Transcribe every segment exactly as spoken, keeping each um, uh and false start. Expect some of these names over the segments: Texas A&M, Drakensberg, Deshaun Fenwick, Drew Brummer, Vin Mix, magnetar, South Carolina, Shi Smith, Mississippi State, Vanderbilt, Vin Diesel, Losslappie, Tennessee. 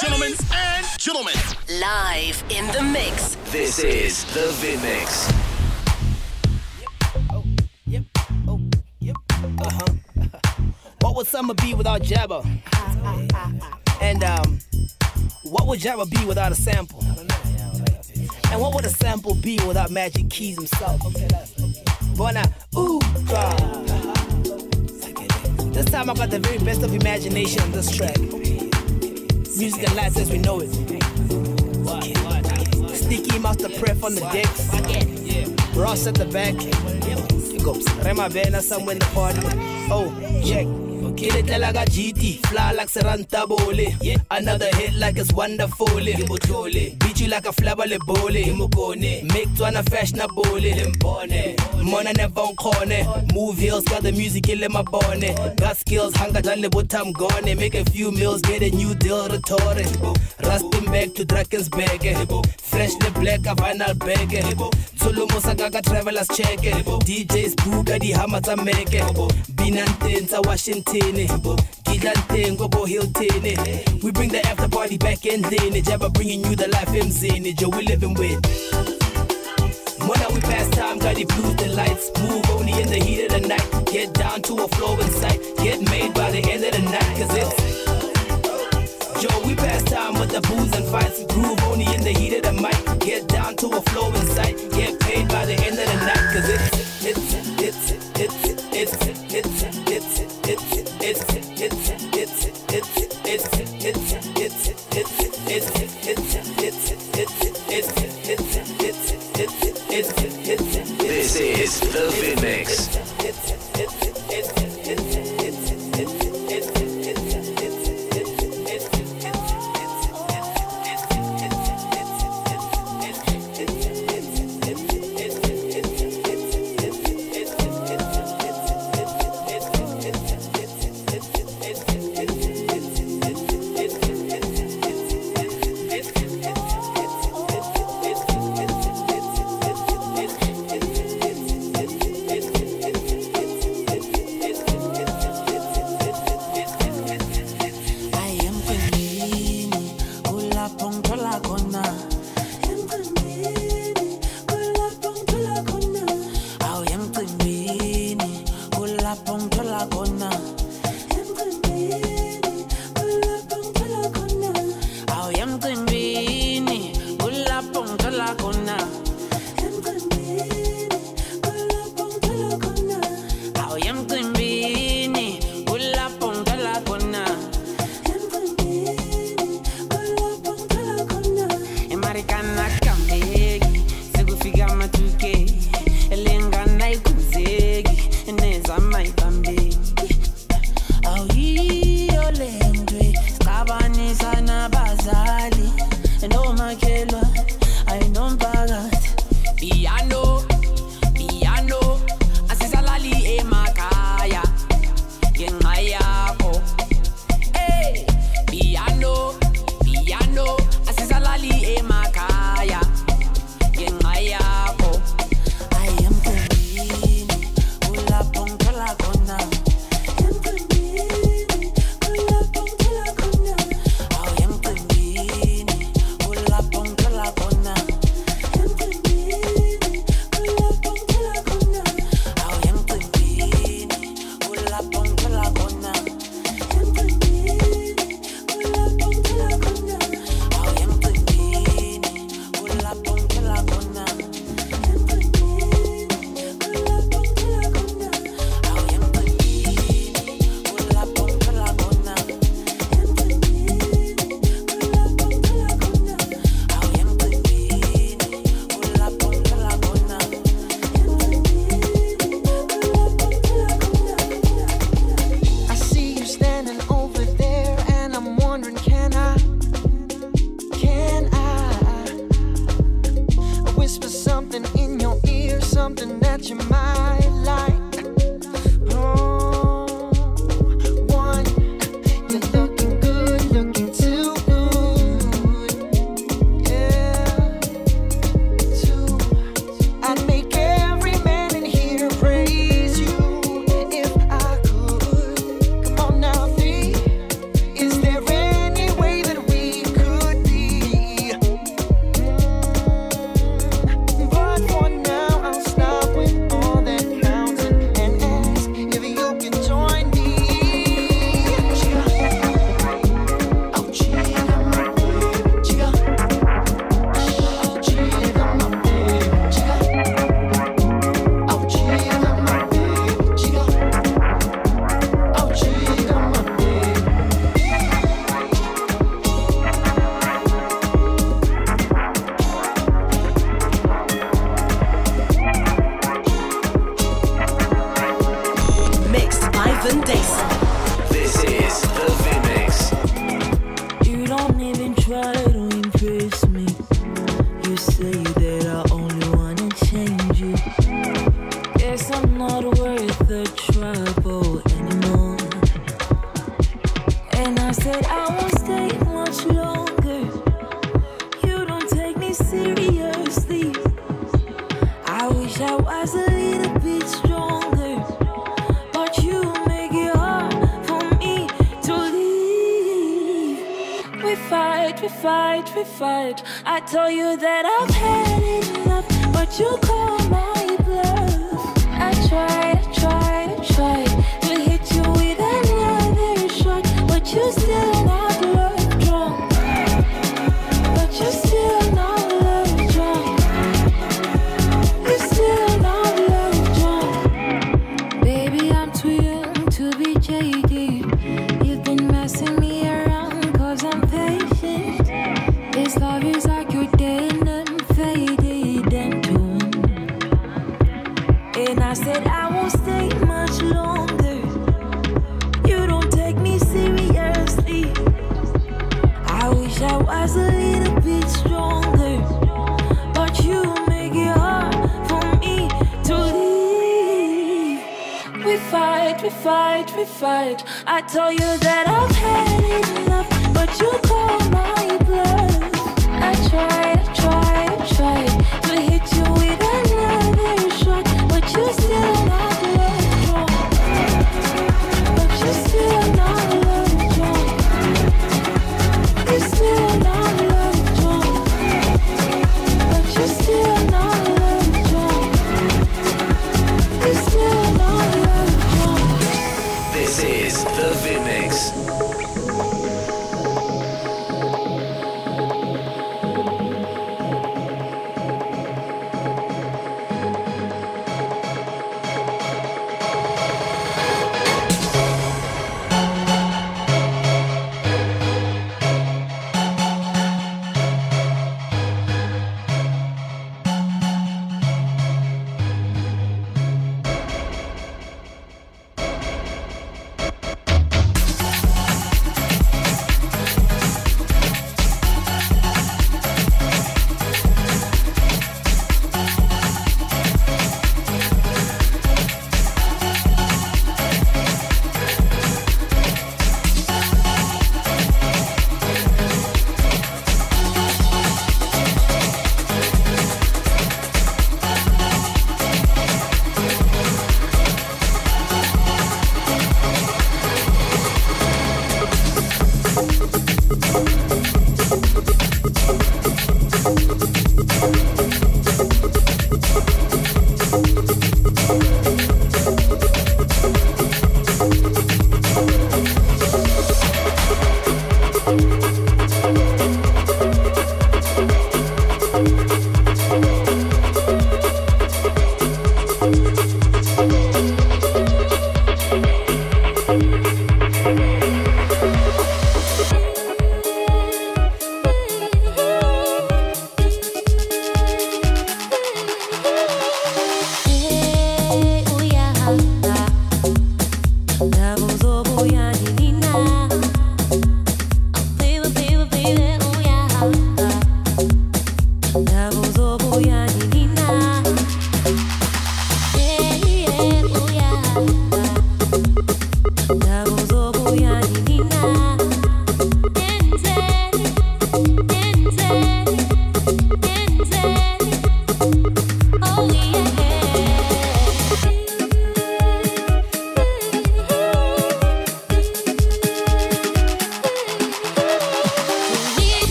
Gentlemen and gentlemen. Live in the mix. This is the Vin Mix. Yep, oh, yep, oh, yep. Uh-huh. What would summer be without Jabba? And um, what would Jabba be without a sample? And what would a sample be without Magic Keys himself? Bona Uga. This time I got the very best of imagination on this track. Music and lights as we know it. Sneaky Master Pref on the decks. Ross at the back. Rema Vena somewhere in the party. Oh, check. Kill it like a G T, fly like Seranta Bole. Another hit like it's wonderful. Beat you like a flabale bole. Make to an fashionable. Mona never on corner. Move heels, got the music in my bonnet. Got skills, hunger done the bottom gone. Make a few meals, get a new deal, retort. Rustin back to Drakensberg. Fresh the black, a vinyl bag. Tolomosa gaga travelers check. D Js, Buga, the hammers are making. Binantinta, Washington. We bring the after party back and then it. Jabba bringing you the life M Z in it. Yo, we living with. Mona, we pass time, got the blues, the lights. Move only in the heat of the night. Get down to a flow in sight. Get made by the end of the night, cause it's. Yo, we pass time with the booze and fights. Groove only in the heat of the mic. Get down to a flow in sight. Get paid by the end of the night, cause it's. It's, it's, it's, it's. It's it, it's it, it's it, it's it, it's it, it's it, it's it, it's it, it's it, it's it, it's it, it's it, it's it, it's it, it's it, it's it, it's it, it's it, it's it, it's it, it's it, it's it. This is the Vin Mix. It's we fight, we fight, we fight. I told you that I've had enough, but you call my bluff. I tried, I tried, I tried to hit you with another shot, but you still not love drunk. But you still not love drunk. You still not love drunk. Baby, I'm too young to be jaded. You've been messing me. Love is like you're dead and faded and torn. And I said I won't stay much longer. You don't take me seriously. I wish I was a little bit stronger, but you make it hard for me to leave. We fight, we fight, we fight. I told you that I've had enough, but you call my bluff. I tried, I tried, I tried to hit you with another shot, but you still not love drunk. But you still not love drunk. You still not love drunk. But you still not love drunk. You still not love drunk. This is the Vin Mix.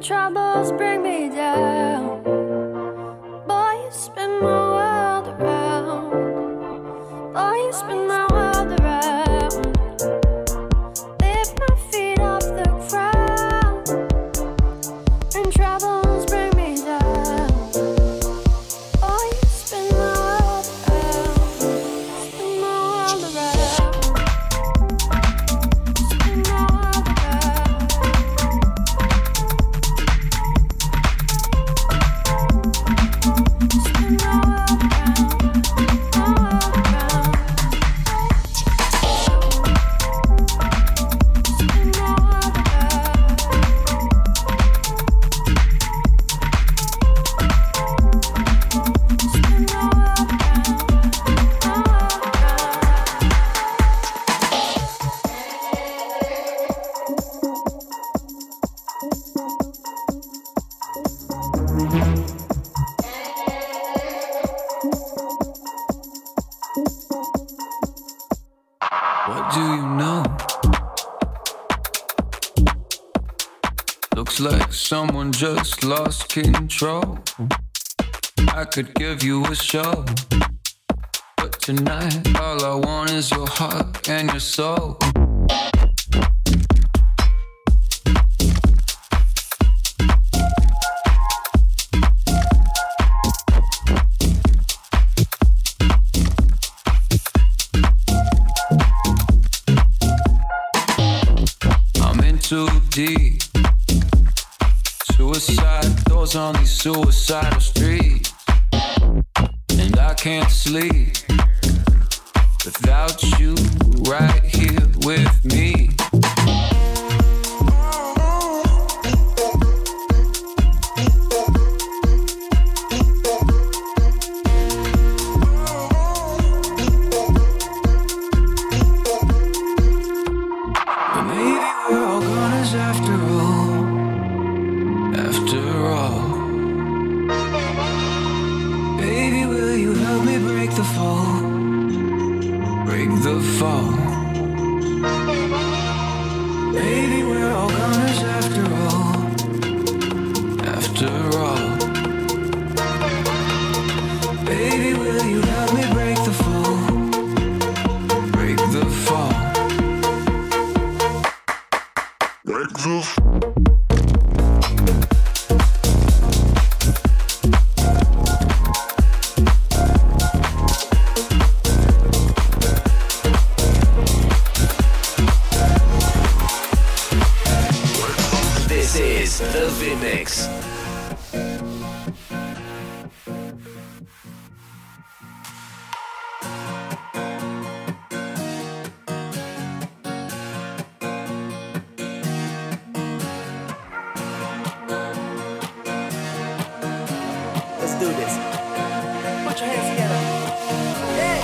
Troubles bring me down. Boy, you spin my world around. It's like someone just lost control. I could give you a show, but tonight all I want is your heart and your soul. Suicide doors on these suicidal streets, and I can't sleep without you right here with me. The Vin Mix. Let's do this. Put your hands together. Yeah.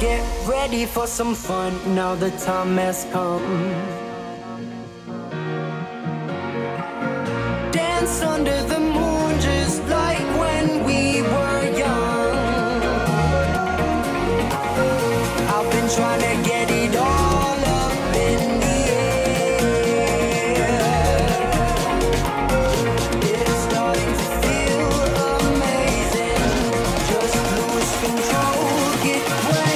Get ready for some fun. Now the time has come. Under the moon, just like when we were young. I've been trying to get it all up in the air. It's starting to feel amazing. Just lose control, get crazy.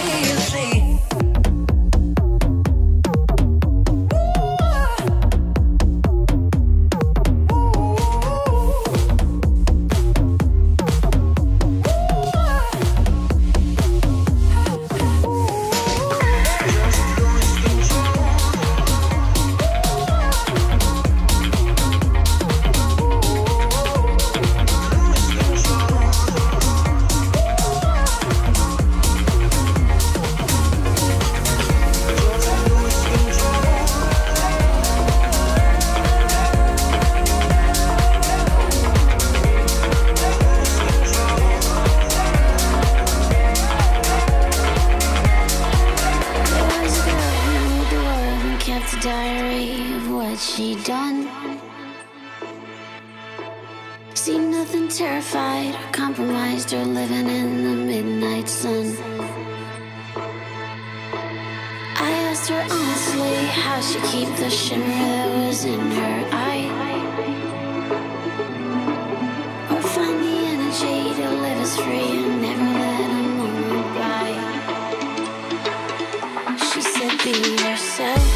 She done. See nothing terrified or compromised or living in the midnight sun. I asked her honestly how she kept the shimmer that was in her eye, or find the energy to live as free and never let a moment by. She said, be yourself.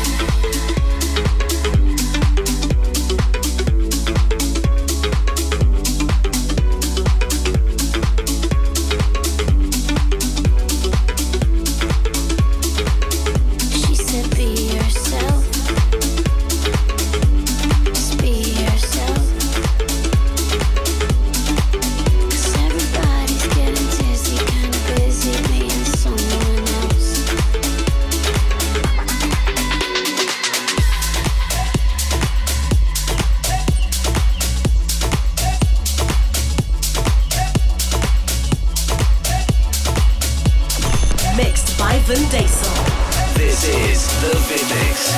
This is the Vin Mix.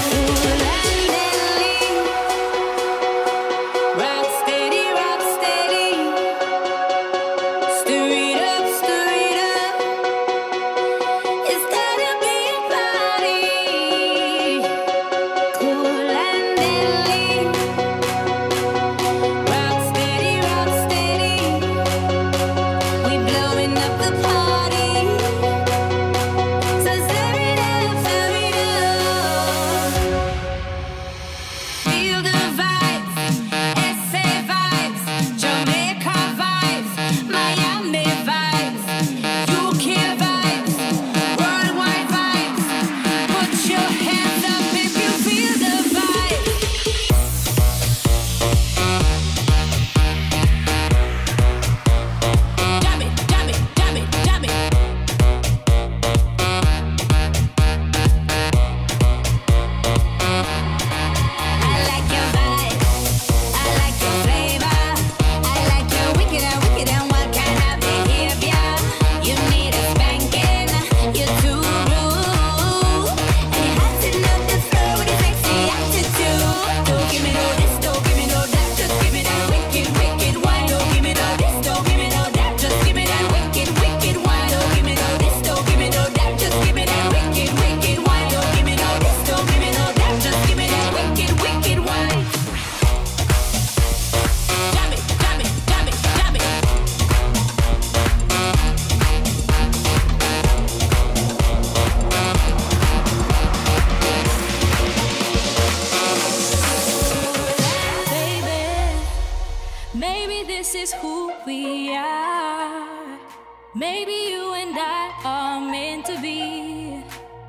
Maybe you and I are meant to be.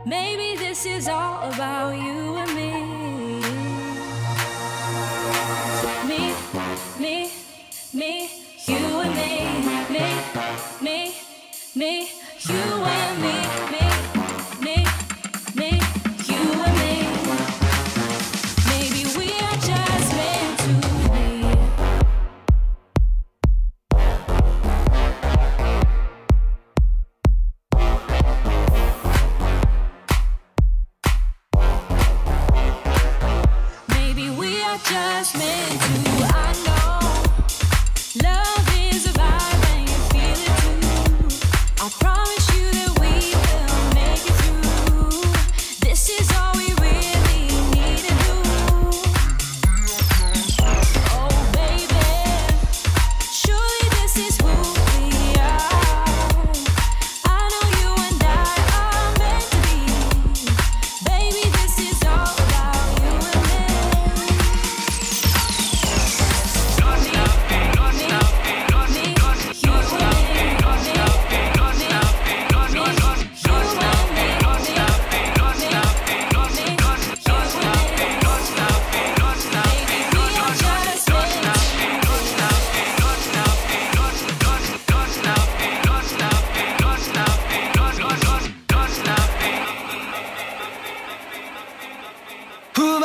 Maybe this is all about you and me. Me, me, me, you and me. Me, me, me, you and me.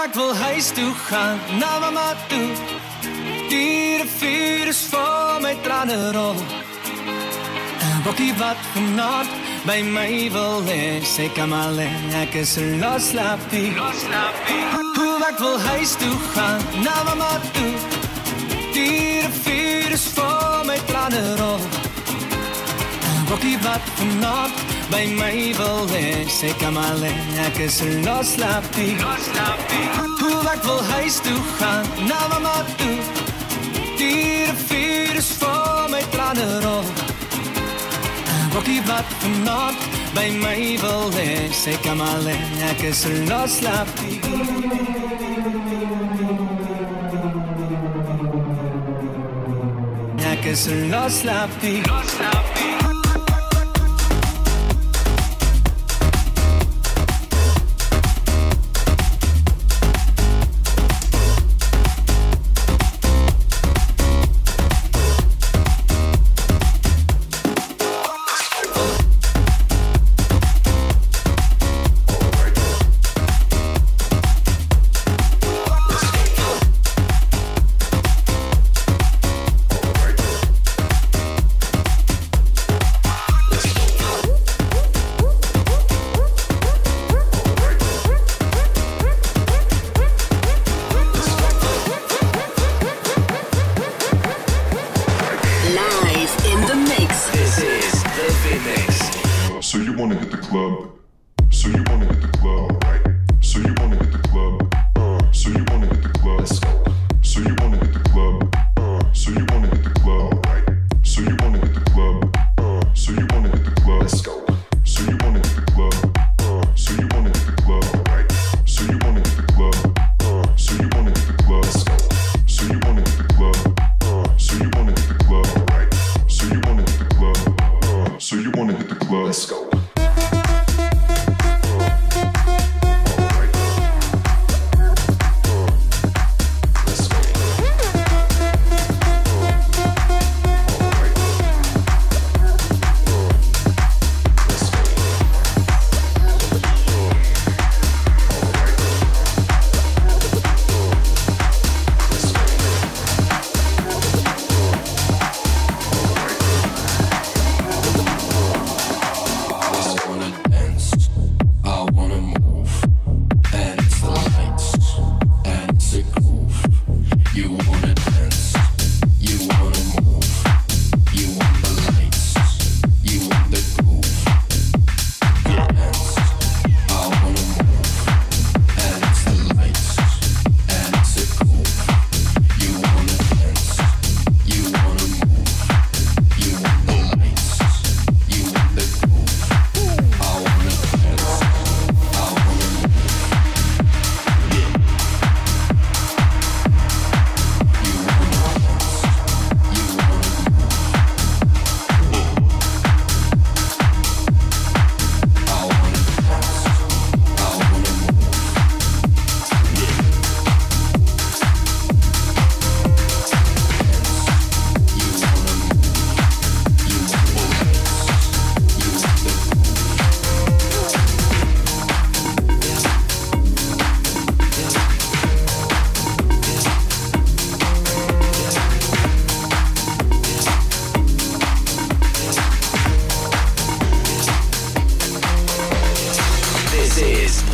Ik wil huis toe gaan, naar mama toe. Dieren vuur is vol mijn tranenrol. Een bokkie wat vannacht bij mij wil is. Ik kan alleen, ik is een loslappie. Ik wil huis toe gaan, naar mama toe. Dieren vuur is vol mijn tranenrol. Een bokkie wat vannacht bij mij wil is. Ik kan alleen, ik is een loslappie. Ik wil huis toe gaan, naar mama toe. Dieren vuur is vol mijn tranenrol. Een bokkie wat vannacht bij mij wil is. Ik kan alleen, ik is een loslappie. Ik is een loslappie.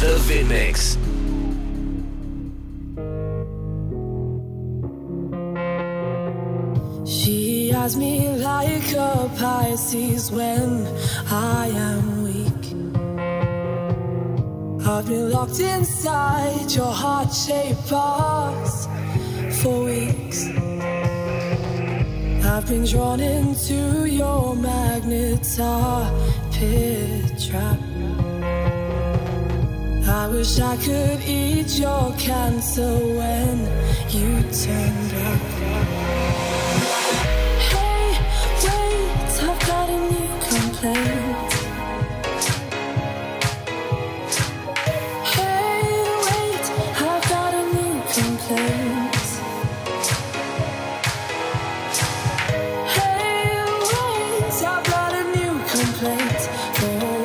The Vin Mix. She eyes me like a Pisces when I am weak. I've been locked inside your heart-shaped box for weeks. I've been drawn into your magnetar pit trap. I wish I could eat your cancer when you turned up. Hey, wait, I've got a new complaint. Hey, wait, I've got a new complaint. Hey, wait, I've got a new complaint. Hey, wait, hey, wait, forever.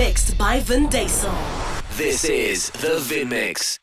mixed by Vin Diesel. This is the Vin Mix.